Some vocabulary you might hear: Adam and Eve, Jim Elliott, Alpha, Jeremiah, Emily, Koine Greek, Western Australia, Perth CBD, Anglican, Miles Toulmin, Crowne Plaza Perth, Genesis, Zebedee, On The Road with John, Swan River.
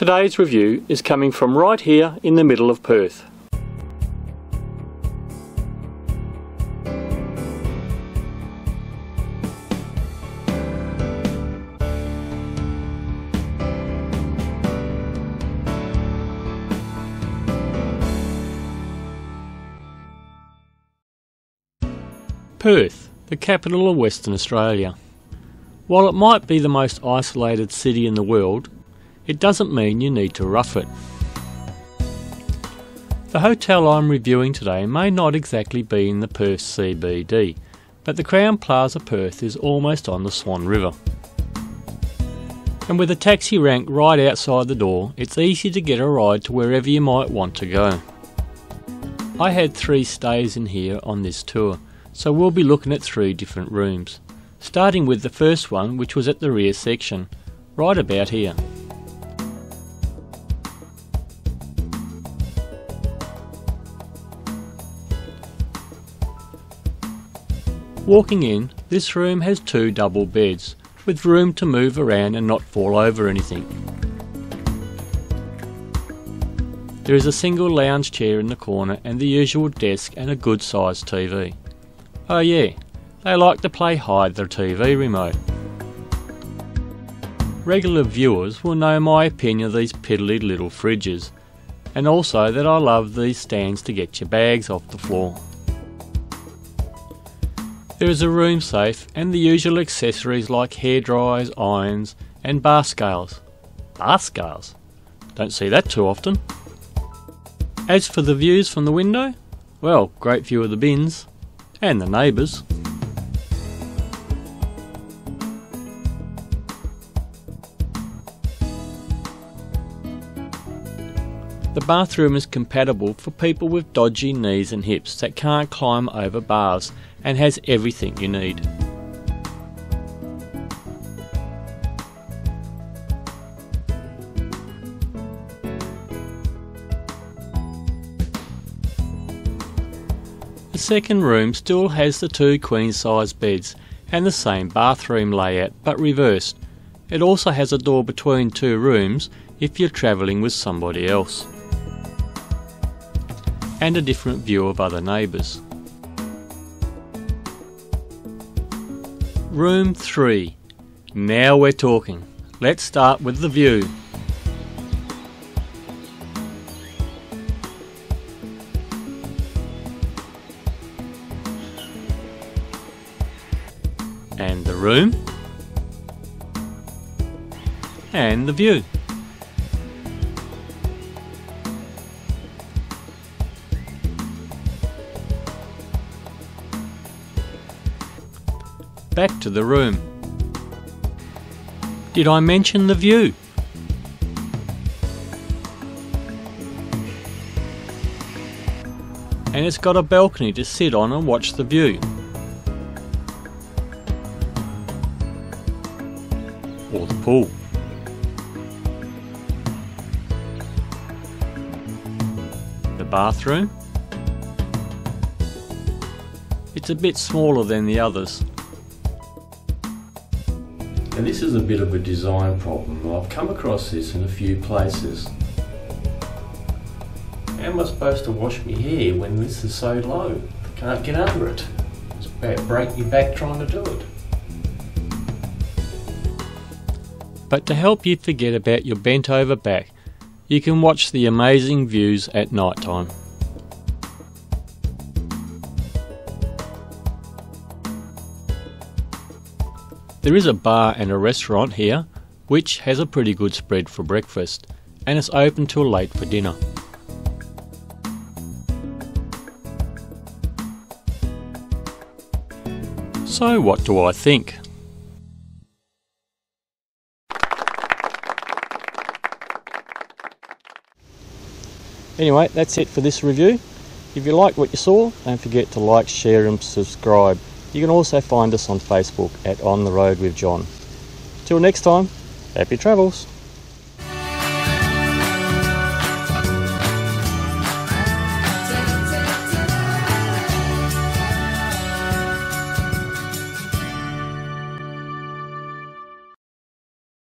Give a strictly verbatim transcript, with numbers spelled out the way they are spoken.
Today's review is coming from right here in the middle of Perth. Perth, the capital of Western Australia. While it might be the most isolated city in the world, it doesn't mean you need to rough it. The hotel I'm reviewing today may not exactly be in the Perth C B D, but the Crowne Plaza Perth is almost on the Swan River. And with a taxi rank right outside the door, it's easy to get a ride to wherever you might want to go. I had three stays in here on this tour, so we'll be looking at three different rooms, starting with the first one, which was at the rear section, right about here. Walking in, this room has two double beds, with room to move around and not fall over anything. There is a single lounge chair in the corner and the usual desk and a good sized T V. Oh yeah, they like to play hide the T V remote. Regular viewers will know my opinion of these piddly little fridges, and also that I love these stands to get your bags off the floor. There is a room safe and the usual accessories like hairdryers, irons and bar scales. Bar scales? Don't see that too often. As for the views from the window, well, great view of the bins. And the neighbours. The bathroom is compatible for people with dodgy knees and hips that can't climb over bars and has everything you need. The second room still has the two queen size beds and the same bathroom layout but reversed. It also has a door between two rooms if you're travelling with somebody else. And a different view of other neighbours. Room three. Now we're talking. Let's start with the view. And the room, and the view. Back to the room. Did I mention the view? And it's got a balcony to sit on and watch the view. Or the pool. The bathroom. It's a bit smaller than the others. And this is a bit of a design problem. I've come across this in a few places. How am I supposed to wash my hair when this is so low? I can't get under it. It's about to break your back trying to do it. But to help you forget about your bent over back, you can watch the amazing views at night time. There is a bar and a restaurant here, which has a pretty good spread for breakfast, and it's open till late for dinner. So what do I think? Anyway, that's it for this review. If you like what you saw, don't forget to like, share and subscribe. You can also find us on Facebook at On The Road With John. Till next time, happy travels!